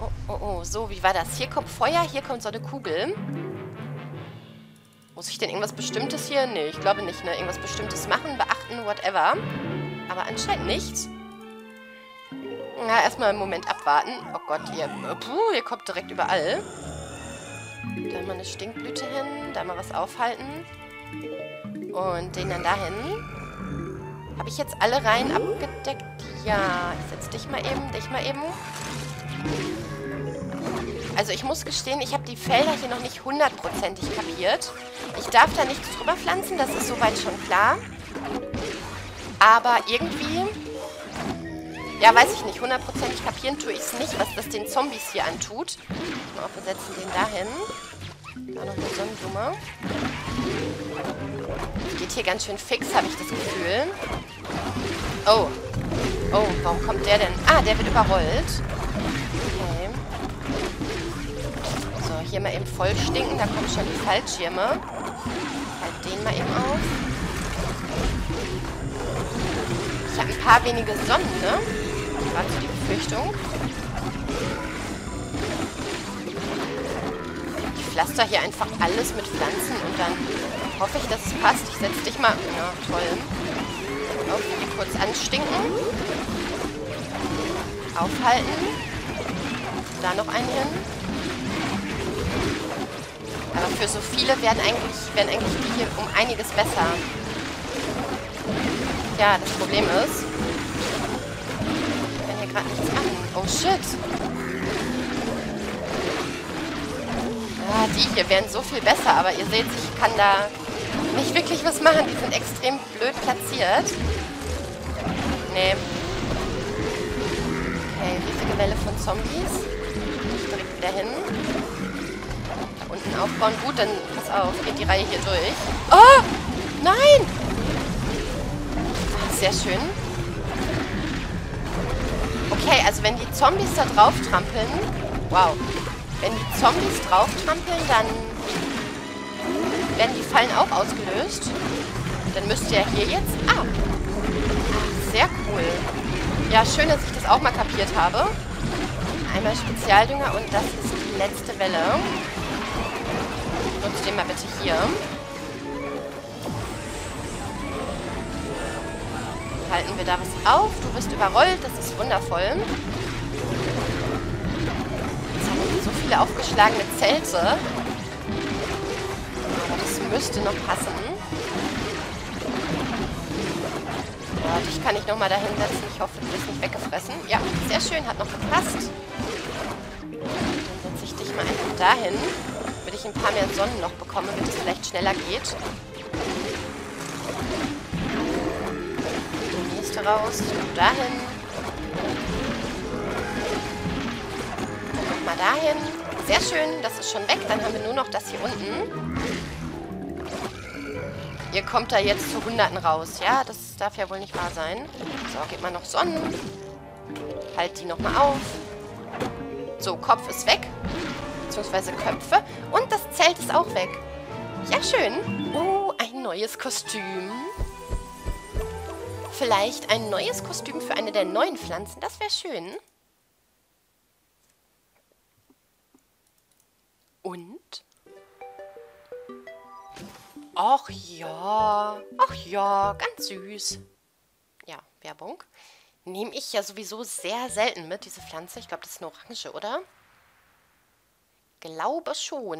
Oh, oh, oh. So, wie war das? Hier kommt Feuer, hier kommt so eine Kugel. Muss ich denn irgendwas Bestimmtes hier? Nee, ich glaube nicht, ne? Irgendwas Bestimmtes machen, beachten, whatever. Aber anscheinend nichts. Na, erstmal einen Moment abwarten. Oh Gott, hier kommt direkt überall. Da mal eine Stinkblüte hin, da mal was aufhalten. Und den dann dahin. Habe ich jetzt alle Reihen abgedeckt? Ja, ich setze dich mal eben, Also ich muss gestehen, ich habe die Felder hier noch nicht hundertprozentig kapiert. Ich darf da nichts drüber pflanzen, das ist soweit schon klar. Aber irgendwie, ja, weiß ich nicht, hundertprozentig kapieren tue ich es nicht, was das den Zombies hier antut. Mal auf, wir setzen den dahin. Da noch eine Sonnenblume. Geht hier ganz schön fix, habe ich das Gefühl. Oh. Oh, warum kommt der denn? Ah, der wird überrollt. Okay. So, hier mal eben voll stinken. Da kommen schon die Fallschirme. Halt den mal eben auf. Ich habe ein paar wenige Sonnen, ne? Das war so die Befürchtung. Ich pflaster hier einfach alles mit Pflanzen und dann hoffe ich, dass es passt. Ich setze dich mal... Ja, toll. Auf, die kurz anstinken. Aufhalten. Da noch einen hin. Aber für so viele werden eigentlich die hier um einiges besser. Ja, das Problem ist, ich kann hier gerade nichts machen. Oh shit. Ah, die hier wären so viel besser, aber ihr seht, ich kann da nicht wirklich was machen. Die sind extrem blöd platziert. Nee. Okay, riesige Welle von Zombies. Direkt wieder hin. Da unten aufbauen. Gut, dann pass auf, geht die Reihe hier durch. Oh! Nein! Sehr schön. Okay, also wenn die Zombies da drauf trampeln... Wow. Wenn die Zombies drauf trampeln, dann... werden die Fallen auch ausgelöst. Dann müsste ja hier jetzt... Ah! Sehr cool. Ja, schön, dass ich das auch mal kapiert habe. Einmal Spezialdünger und das ist die letzte Welle. Nutzt den mal bitte hier. Halten wir da was auf. Du wirst überrollt. Das ist wundervoll. Jetzt haben wir so viele aufgeschlagene Zelte. Müsste noch passen. Ja, dich kann ich nochmal dahin setzen. Ich hoffe, du bist nicht weggefressen. Ja, sehr schön. Hat noch gepasst. Dann setze ich dich mal einfach dahin. Damit ich ein paar mehr Sonnen noch bekomme, damit es vielleicht schneller geht. Die nächste raus. Dahin. Nochmal dahin. Sehr schön. Das ist schon weg. Dann haben wir nur noch das hier unten. Ihr kommt da jetzt zu Hunderten raus. Ja, das darf ja wohl nicht wahr sein. So, geht mal noch Sonnen. Halt die nochmal auf. So, Kopf ist weg. Beziehungsweise Köpfe. Und das Zelt ist auch weg. Ja, schön. Oh, ein neues Kostüm. Vielleicht ein neues Kostüm für eine der neuen Pflanzen. Das wäre schön. Und... ach ja, ganz süß. Ja, Werbung. Nehme ich ja sowieso sehr selten mit, diese Pflanze. Ich glaube, das ist eine Orange, oder? Glaube schon.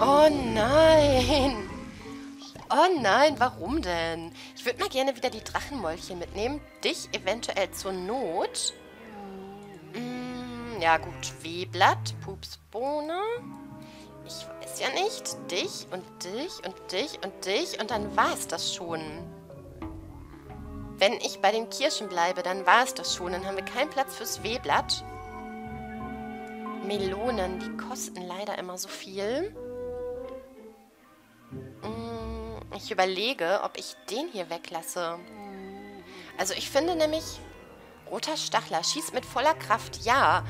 Oh nein. Oh nein, warum denn? Ich würde mal gerne wieder die Drachenmäulchen mitnehmen. Dich eventuell zur Not. Ja gut, Wehblatt, Pupsbohne... Ich weiß ja nicht. Dich und dich und dich und dich und dann war es das schon. Wenn ich bei den Kirschen bleibe, dann war es das schon. Dann haben wir keinen Platz fürs Wehblatt. Melonen, die kosten leider immer so viel. Ich überlege, ob ich den hier weglasse. Also ich finde nämlich, roter Stachler schießt mit voller Kraft, ja.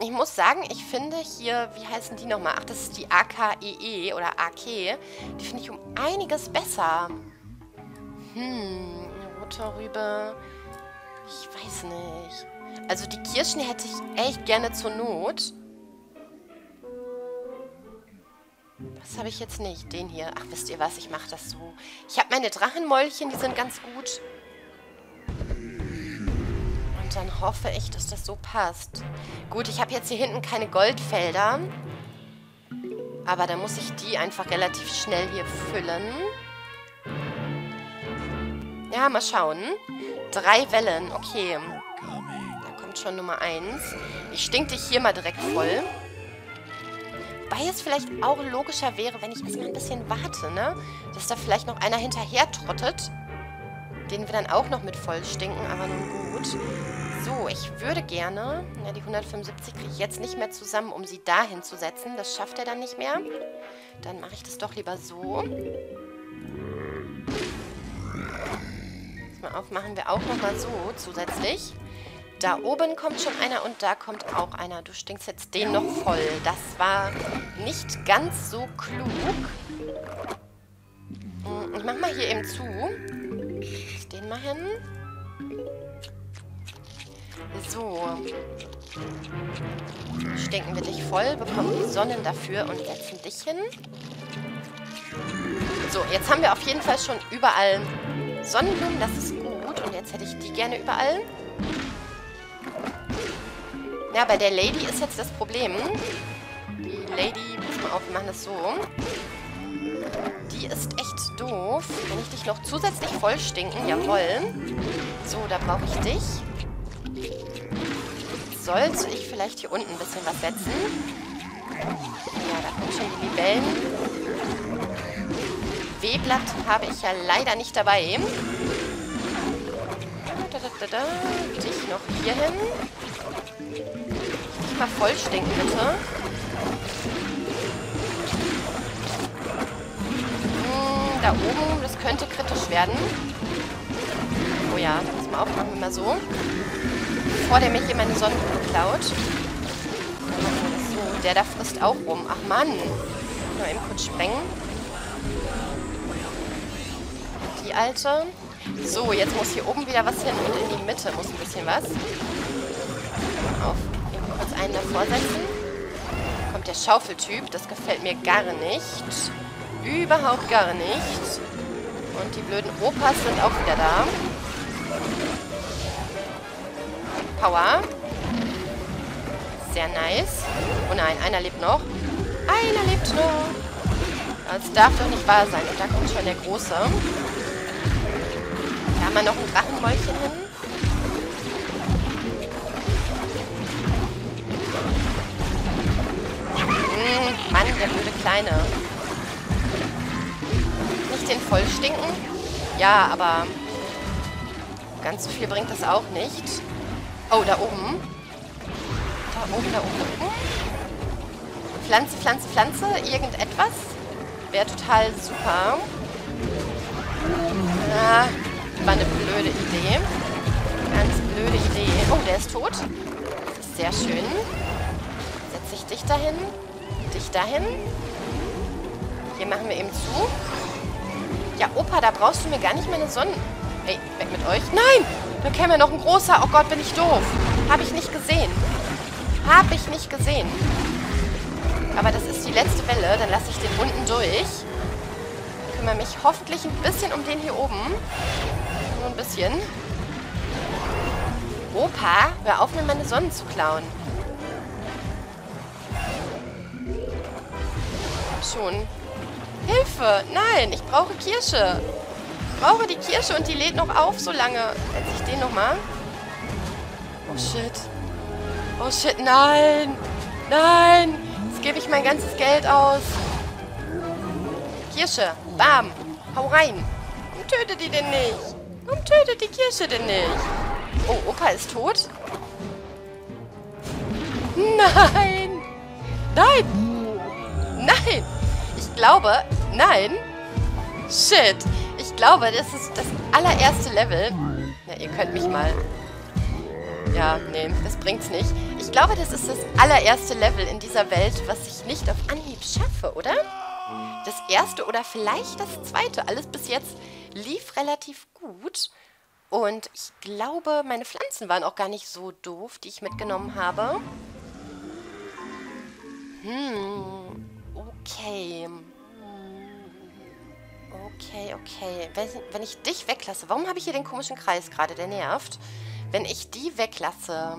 Ich muss sagen, ich finde hier, wie heißen die nochmal? Ach, das ist die AKEE oder AK. Die finde ich um einiges besser. Rote Rübe. Ich weiß nicht. Also die Kirschen hätte ich echt gerne zur Not. Was habe ich jetzt nicht? Den hier. Ach, wisst ihr was? Ich mache das so. Ich habe meine Drachenmäulchen, die sind ganz gut. Und dann hoffe ich, dass das so passt. Gut, ich habe jetzt hier hinten keine Goldfelder. Aber dann muss ich die einfach relativ schnell hier füllen. Ja, mal schauen. 3 Wellen, okay. Da kommt schon Nummer 1. Ich stink dich hier mal direkt voll. Wobei es vielleicht auch logischer wäre, wenn ich erstmal ein bisschen warte, ne? Dass da vielleicht noch einer hinterher trottet. Den wir dann auch noch mit voll stinken, aber nun gut. So, ich würde gerne... Ja, die 175 kriege ich jetzt nicht mehr zusammen, um sie da hinzusetzen. Das schafft er dann nicht mehr. Dann mache ich das doch lieber so. Mal auf, machen wir auch nochmal so zusätzlich. Da oben kommt schon einer und da kommt auch einer. Du stinkst jetzt den noch voll. Das war nicht ganz so klug. Ich mach mal hier eben zu. Den mal hin. So. Stinken wir dich voll, bekommen die Sonnen dafür und setzen dich hin. So, jetzt haben wir auf jeden Fall schon überall Sonnenblumen, das ist gut. Und jetzt hätte ich die gerne überall. Ja, bei der Lady ist jetzt das Problem. Die Lady, pass mal auf, wir machen das so. Die ist echt doof. Kann ich dich noch zusätzlich voll stinken? Jawohl. So, da brauche ich dich. Sollte ich vielleicht hier unten ein bisschen was setzen? Ja, da kommen schon die Libellen. W-Blatt habe ich ja leider nicht dabei. Dich noch hier hin. Nicht mal voll stinken, bitte. Da oben, das könnte kritisch werden. Oh ja, da muss man auch machen, immer so. Bevor der mir hier meine Sonnenblume klaut. So, der da frisst auch rum. Ach Mann. Nur eben kurz sprengen. Die alte. So, jetzt muss hier oben wieder was hin und in die Mitte muss ein bisschen was. Auf, eben kurz einen davor setzen. Da kommt der Schaufeltyp, das gefällt mir gar nicht. Überhaupt gar nicht. Und die blöden Opas sind auch wieder da. Power. Sehr nice. Oh nein, einer lebt noch. Einer lebt noch. Das darf doch nicht wahr sein. Und da kommt schon der Große. Da haben wir noch ein Drachenmäulchen hin. Mann, der blöde Kleine. Nicht den voll stinken. Ja, aber ganz so viel bringt das auch nicht. Oh, da oben. Da oben, da oben, da oben. Pflanze, Pflanze, Pflanze. Irgendetwas. Wäre total super. Ah. War eine blöde Idee. Ganz blöde Idee. Oh, der ist tot. Das ist sehr schön. Setze ich dich dahin. Dich dahin. Hier machen wir eben zu. Ja, Opa, da brauchst du mir gar nicht meine Sonnen... Ey, weg mit euch. Nein! Da käme ja noch ein großer. Oh Gott, bin ich doof. Habe ich nicht gesehen. Habe ich nicht gesehen. Aber das ist die letzte Welle. Dann lasse ich den unten durch. Kümmere mich hoffentlich ein bisschen um den hier oben. Nur ein bisschen. Opa, hör auf, mir meine Sonnen zu klauen. Schon. Hilfe! Nein, ich brauche Kirsche. Ich brauche die Kirsche und die lädt noch auf so lange. Setze ich den nochmal. Oh shit. Oh shit, nein. Nein. Jetzt gebe ich mein ganzes Geld aus. Kirsche. Bam. Hau rein. Und töte die denn nicht. Warum tötet die Kirsche denn nicht? Oh, Opa ist tot? Nein! Nein! Nein! Ich glaube, nein! Shit! Ich glaube, das ist das allererste Level. Na, ihr könnt mich mal... Ja, nee, das bringt's nicht. Ich glaube, das ist das allererste Level in dieser Welt, was ich nicht auf Anhieb schaffe, oder? Das erste oder vielleicht das zweite. Alles bis jetzt lief relativ gut. Und ich glaube, meine Pflanzen waren auch gar nicht so doof, die ich mitgenommen habe. Okay. Okay. Wenn ich dich weglasse... Warum habe ich hier den komischen Kreis gerade? Der nervt. Wenn ich die weglasse...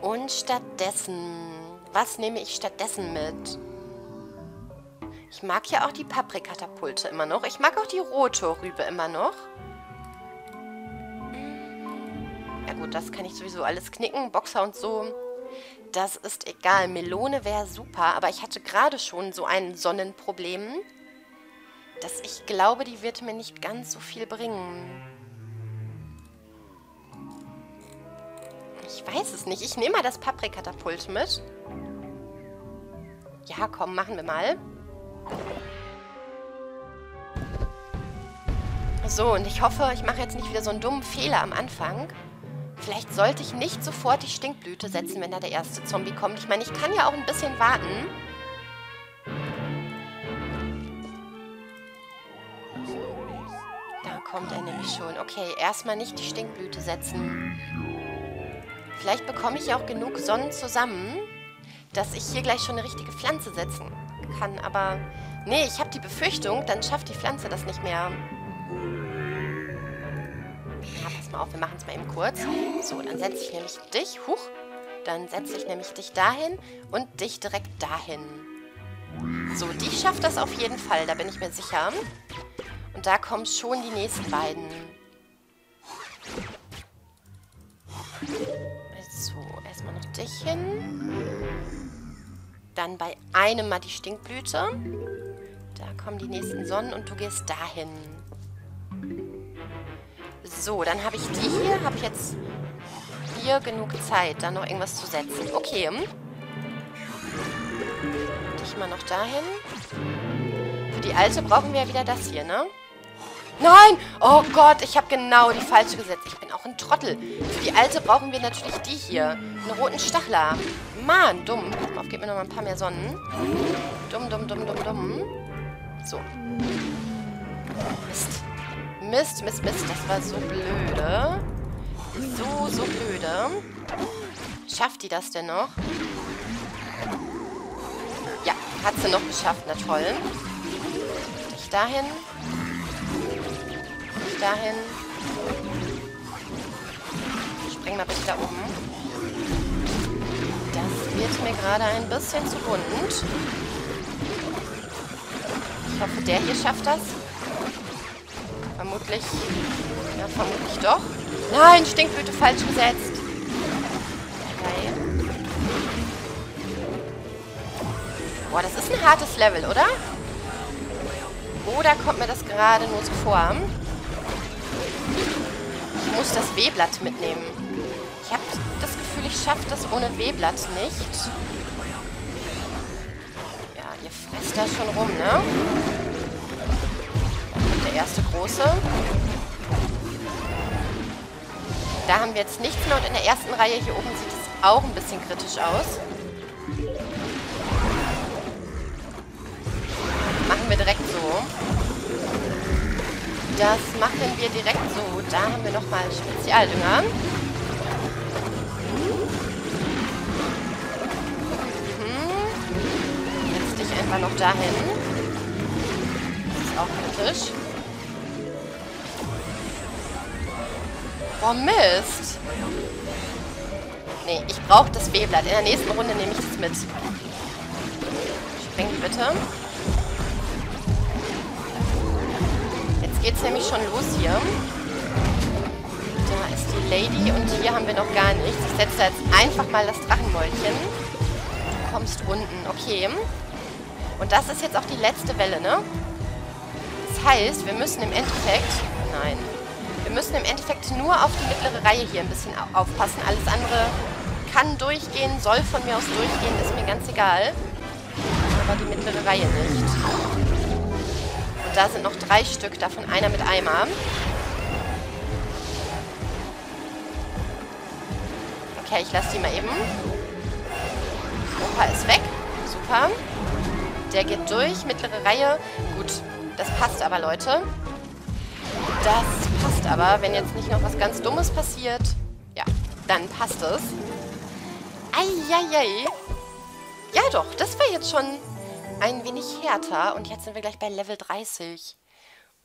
Und stattdessen... Was nehme ich stattdessen mit? Ich mag ja auch die Paprikatapulte immer noch. Ich mag auch die rote Rübe immer noch. Ja gut, das kann ich sowieso alles knicken. Boxer und so... Das ist egal. Melone wäre super, aber ich hatte gerade schon so ein Sonnenproblem, dass ich glaube, die wird mir nicht ganz so viel bringen. Ich weiß es nicht. Ich nehme mal das Paprikatapult mit. Ja, komm, machen wir mal. So, und ich hoffe, ich mache jetzt nicht wieder so einen dummen Fehler am Anfang. Vielleicht sollte ich nicht sofort die Stinkblüte setzen, wenn da der erste Zombie kommt. Ich meine, ich kann ja auch ein bisschen warten. Da kommt er nämlich schon. Okay, erstmal nicht die Stinkblüte setzen. Vielleicht bekomme ich ja auch genug Sonnen zusammen, dass ich hier gleich schon eine richtige Pflanze setzen kann. Aber nee, ich habe die Befürchtung, dann schafft die Pflanze das nicht mehr. Auf, wir machen es mal eben kurz. So, dann setze ich nämlich dich. Huch. Dann setze ich nämlich dich dahin und dich direkt dahin. So, die schafft das auf jeden Fall, da bin ich mir sicher. Und da kommen schon die nächsten beiden. So, erstmal noch dich hin. Dann bei einem mal die Stinkblüte. Da kommen die nächsten Sonnen und du gehst dahin. So, dann habe ich die hier. Habe ich jetzt hier genug Zeit, da noch irgendwas zu setzen. Okay. Dich mal noch dahin. Für die alte brauchen wir ja wieder das hier, ne? Nein! Oh Gott, ich habe genau die falsche gesetzt. Ich bin auch ein Trottel. Für die alte brauchen wir natürlich die hier. Einen roten Stachler. Mann, dumm. Pass mal auf, gib mir noch mal ein paar mehr Sonnen. Dumm. So. Mist. Mist, das war so blöde. So blöde. Schafft die das denn noch? Ja, hat sie noch geschafft, na toll. Dich dahin. Dich dahin. Spring mal bitte da oben. Das wird mir gerade ein bisschen zu bunt. Ich hoffe, der hier schafft das. Vermutlich. Ja, vermutlich doch. Nein, Stinkblüte falsch gesetzt. Nein. Boah, das ist ein hartes Level, oder? Oder kommt mir das gerade nur so vor? Ich muss das W-Blatt mitnehmen. Ich habe das Gefühl, ich schaffe das ohne W-Blatt nicht. Ja, ihr frisst da schon rum, ne? Erste große. Da haben wir jetzt nichts mehr und in der ersten Reihe hier oben sieht es auch ein bisschen kritisch aus. Machen wir direkt so. Das machen wir direkt so. Da haben wir nochmal Spezialdünger. Jetzt dich einfach noch dahin. Das ist auch kritisch. Oh Mist. Nee, ich brauche das B-Blatt. In der nächsten Runde nehme ich das mit. Spring bitte. Jetzt geht's nämlich schon los hier. Da ist die Lady und hier haben wir noch gar nichts. Ich setze da jetzt einfach mal das Drachenmäulchen. Du kommst unten. Okay. Und das ist jetzt auch die letzte Welle, ne? Das heißt, wir müssen im Endeffekt... Nein. Wir müssen im Endeffekt nur auf die mittlere Reihe hier ein bisschen aufpassen. Alles andere kann durchgehen, soll von mir aus durchgehen, ist mir ganz egal. Aber die mittlere Reihe nicht. Und da sind noch 3 Stück, davon einer mit Eimer. Okay, ich lasse die mal eben. Opa ist weg. Super. Der geht durch, mittlere Reihe. Gut, das passt aber, Leute. Das passt aber. Wenn jetzt nicht noch was ganz Dummes passiert, ja, dann passt es. Eieiei. Ja doch, das war jetzt schon ein wenig härter. Und jetzt sind wir gleich bei Level 30.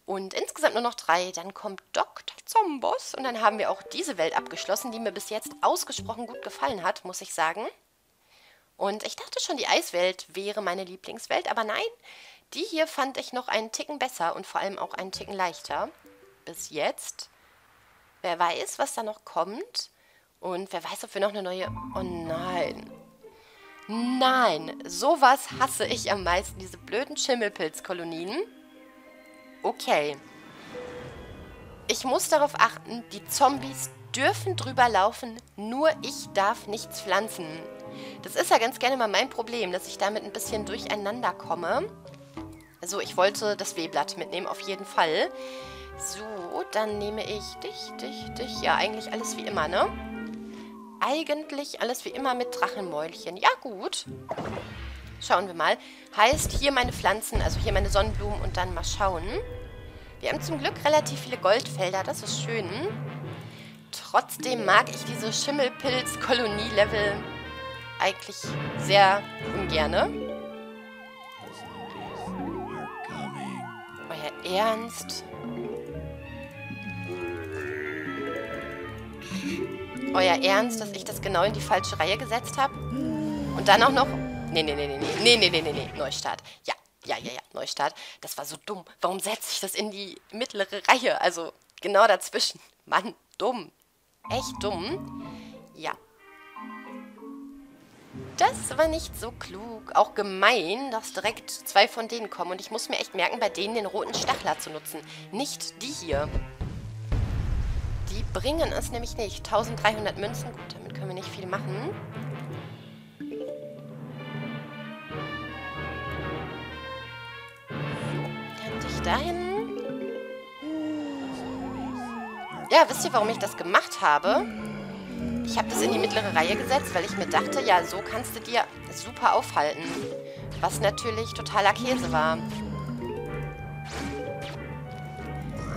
Und insgesamt nur noch 3. Dann kommt Dr. Zombos. Und dann haben wir auch diese Welt abgeschlossen, die mir bis jetzt ausgesprochen gut gefallen hat, muss ich sagen. Und ich dachte schon, die Eiswelt wäre meine Lieblingswelt. Aber nein, die hier fand ich noch einen Ticken besser und vor allem auch einen Ticken leichter. Bis jetzt. Wer weiß, was da noch kommt. Und wer weiß, ob wir noch eine neue... Oh nein. Nein, sowas hasse ich am meisten, diese blöden Schimmelpilzkolonien. Okay. Ich muss darauf achten, die Zombies dürfen drüber laufen, nur ich darf nichts pflanzen. Das ist ja ganz gerne mal mein Problem, dass ich damit ein bisschen durcheinander komme. Also ich wollte das Wehblatt mitnehmen, auf jeden Fall. So, dann nehme ich dich. Ja, eigentlich alles wie immer, ne? Eigentlich alles wie immer mit Drachenmäulchen. Ja, gut. Schauen wir mal. Heißt, hier meine Pflanzen, also hier meine Sonnenblumen und dann mal schauen. Wir haben zum Glück relativ viele Goldfelder, das ist schön. Trotzdem mag ich diese Schimmelpilz-Kolonie-Level eigentlich sehr ungerne. Euer Ernst? Euer Ernst, dass ich das genau in die falsche Reihe gesetzt habe? Und dann auch noch... Nee, Neustart. Ja, Neustart. Das war so dumm. Warum setze ich das in die mittlere Reihe? Also, genau dazwischen. Mann, dumm. Echt dumm. Ja. Das war nicht so klug. Auch gemein, dass direkt 2 von denen kommen. Und ich muss mir echt merken, bei denen den roten Stachler zu nutzen. Nicht die hier. Die bringen es nämlich nicht. 1300 Münzen. Gut, damit können wir nicht viel machen. So, dann dich dahin. Ja, wisst ihr, warum ich das gemacht habe? Ich habe das in die mittlere Reihe gesetzt, weil ich mir dachte, ja, so kannst du dir super aufhalten. Was natürlich totaler Käse war.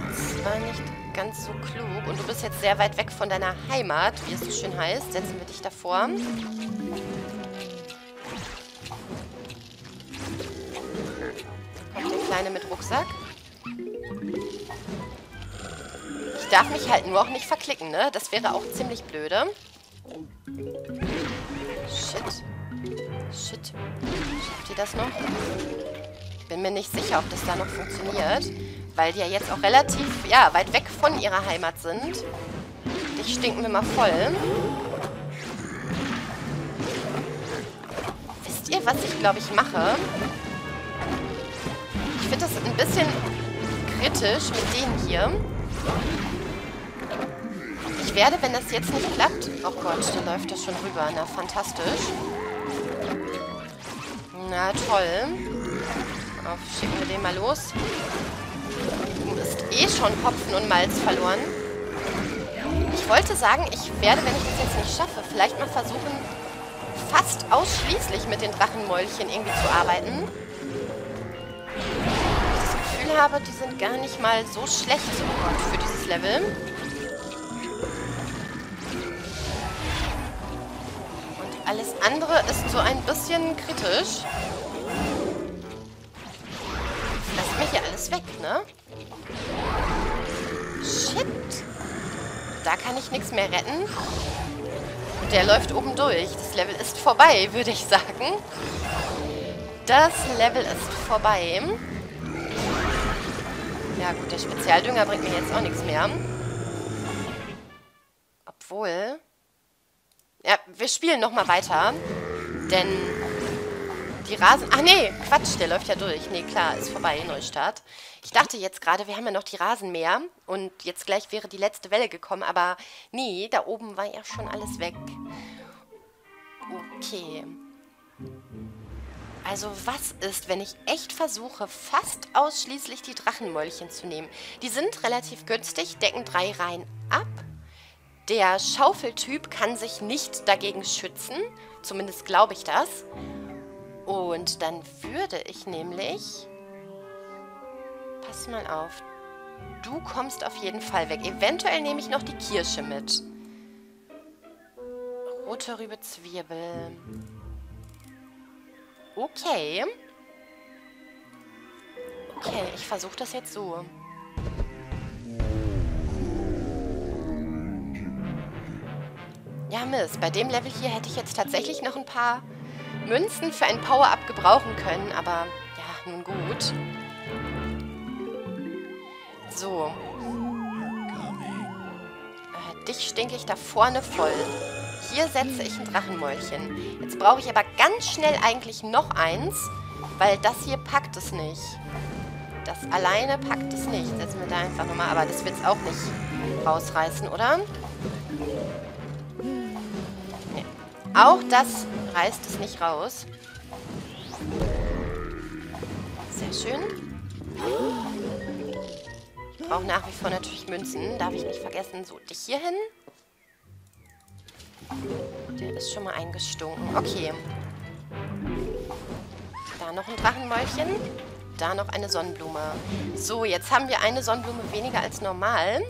Das war nicht... ganz so klug. Und du bist jetzt sehr weit weg von deiner Heimat, wie es so schön heißt. Setzen wir dich davor. Da kommt der Kleine mit Rucksack. Ich darf mich halt nur auch nicht verklicken, ne? Das wäre auch ziemlich blöde. Shit. Schafft ihr das noch? Bin mir nicht sicher, ob das da noch funktioniert. Weil die ja jetzt auch relativ, ja, weit weg von ihrer Heimat sind. Dich stinken wir mal voll. Wisst ihr, was ich, glaube ich, mache? Ich finde das ein bisschen kritisch mit denen hier. Ich werde, wenn das jetzt nicht klappt... Oh Gott, da läuft das schon rüber. Na, fantastisch. Na, toll. Auf, schicken wir den mal los. Ist eh schon Hopfen und Malz verloren. Ich wollte sagen, ich werde, wenn ich das jetzt nicht schaffe, vielleicht mal versuchen, fast ausschließlich mit den Drachenmäulchen irgendwie zu arbeiten. Ich das Gefühl habe, die sind gar nicht mal so schlecht für dieses Level. Und alles andere ist so ein bisschen kritisch. Lasst mir hier alles weg, ne? Shit. Da kann ich nichts mehr retten. Und der läuft oben durch. Das Level ist vorbei, würde ich sagen. Das Level ist vorbei. Ja gut, der Spezialdünger bringt mir jetzt auch nichts mehr. Obwohl... Ja, wir spielen nochmal weiter. Denn... die Rasen... Ach nee, Quatsch, der läuft ja durch. Nee, klar, ist vorbei, Neustart. Ich dachte jetzt gerade, wir haben ja noch die Rasenmäher und jetzt gleich wäre die letzte Welle gekommen, aber nee, da oben war ja schon alles weg. Okay. Also was ist, wenn ich echt versuche, fast ausschließlich die Drachenmäulchen zu nehmen? Die sind relativ günstig, decken 3 Reihen ab. Der Schaufeltyp kann sich nicht dagegen schützen, zumindest glaube ich das. Und dann würde ich nämlich... Pass mal auf. Du kommst auf jeden Fall weg. Eventuell nehme ich noch die Kirsche mit. Rote Rübe, Zwiebel. Okay. Okay, ich versuche das jetzt so. Ja, Mist. Bei dem Level hier hätte ich jetzt tatsächlich noch ein paar Münzen für ein Power-Up gebrauchen können. Aber ja, nun gut. So. Dich stinke ich da vorne voll. Hier setze ich ein Drachenmäulchen. Jetzt brauche ich aber ganz schnell eigentlich noch eins, weil das hier packt es nicht. Das alleine packt es nicht. Setzen wir da einfach nochmal. Aber das wird es auch nicht rausreißen, oder? Nee. Auch das reißt es nicht raus. Sehr schön. Ich brauche nach wie vor natürlich Münzen. Darf ich nicht vergessen. So, dich hier hin. Der ist schon mal eingestunken. Okay. Da noch ein Drachenmäulchen. Da noch eine Sonnenblume. So, jetzt haben wir eine Sonnenblume weniger als normal.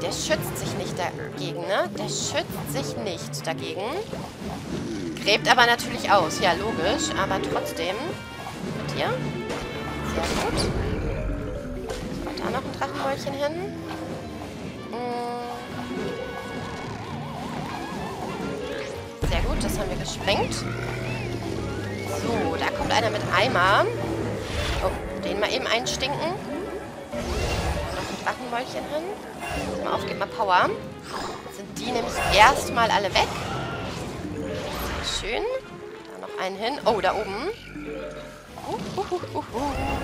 Der schützt sich nicht dagegen, ne? Der schützt sich nicht dagegen. Gräbt aber natürlich aus. Ja, logisch. Aber trotzdem. Mit dir. Sehr gut. So, da noch ein Drachenmäulchen hin. Sehr gut, das haben wir gesprengt. So, da kommt einer mit Eimer. Oh, den mal eben einstinken. Noch ein Drachenmäulchen hin. Pass mal auf, gib mal Power. Sind die nämlich erstmal alle weg. Sehr schön. Da noch einen hin. Oh, da oben.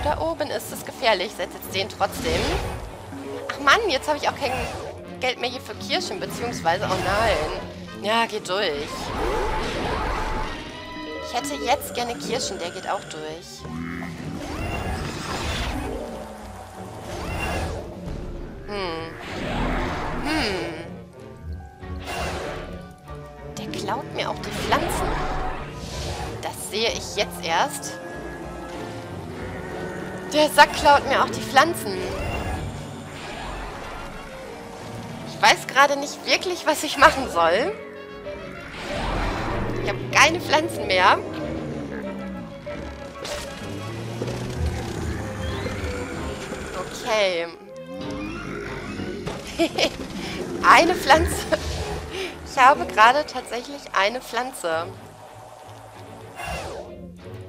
Da oben ist es gefährlich. Setz jetzt den trotzdem. Ach Mann, jetzt habe ich auch kein Geld mehr hier für Kirschen, beziehungsweise, oh nein. Ja, geht durch. Ich hätte jetzt gerne Kirschen, der geht auch durch. Der klaut mir auch die Pflanzen. Das sehe ich jetzt erst. Der Sack klaut mir auch die Pflanzen. Ich weiß gerade nicht wirklich, was ich machen soll. Ich habe keine Pflanzen mehr. Okay. Eine Pflanze. Ich habe gerade tatsächlich eine Pflanze.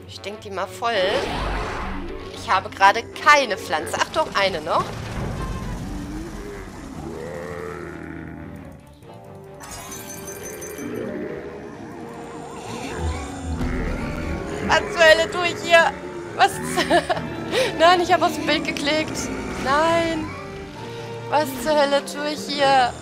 Stinkt die mal voll. Ich habe gerade keine Pflanze. Ach doch, eine noch. Was zur Hölle tue ich hier? Was? Nein, ich habe aus dem Bild geklickt. Nein. Was zur Hölle tue ich hier?